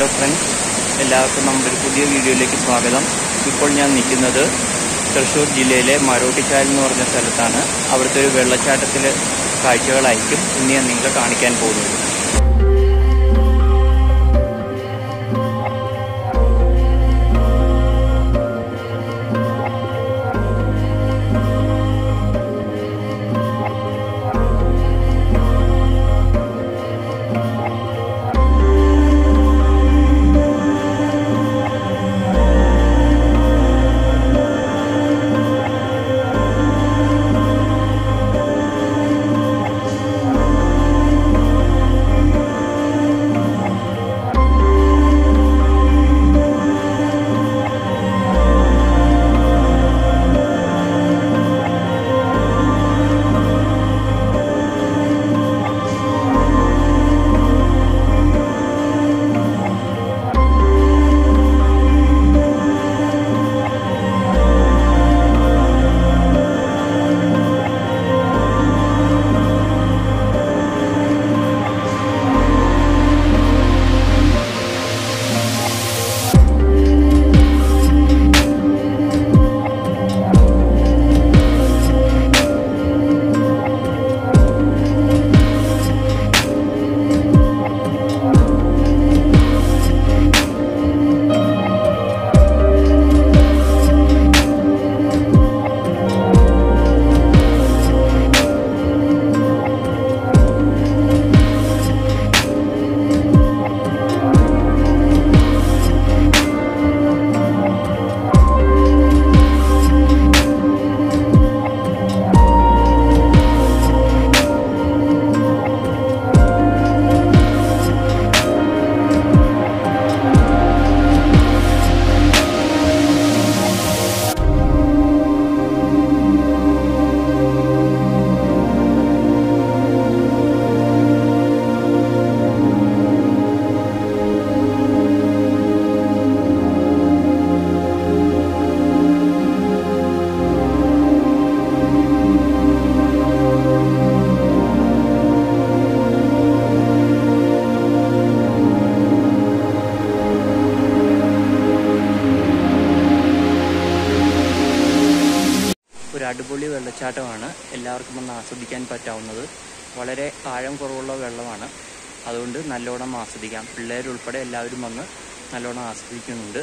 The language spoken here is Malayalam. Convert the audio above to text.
ഹലോ ഫ്രണ്ട്സ്, എല്ലാവർക്കും നമ്മുടെ പുതിയ വീഡിയോയിലേക്ക് സ്വാഗതം. ഇപ്പോൾ ഞാൻ നിൽക്കുന്നത് തൃശ്ശൂർ ജില്ലയിലെ മരോട്ടിച്ചാൽ എന്ന് പറഞ്ഞ സ്ഥലത്താണ്. അവിടുത്തെ ഒരു വെള്ളച്ചാട്ടത്തിലെ കാഴ്ചകളായിരിക്കും ഇന്ന് ഞാൻ നിങ്ങളെ കാണിക്കാൻ പോകുന്നത്. അടിപൊളി വെള്ളച്ചാട്ടമാണ്, എല്ലാവർക്കും ഒന്ന് ആസ്വദിക്കാൻ പറ്റാവുന്നത്. വളരെ ആഴം കുറവുള്ള വെള്ളമാണ്, അതുകൊണ്ട് നല്ലോണം ആസ്വദിക്കാം. പിള്ളേരുൾപ്പെടെ എല്ലാവരും വന്ന് നല്ലോണം ആസ്വദിക്കുന്നുണ്ട്.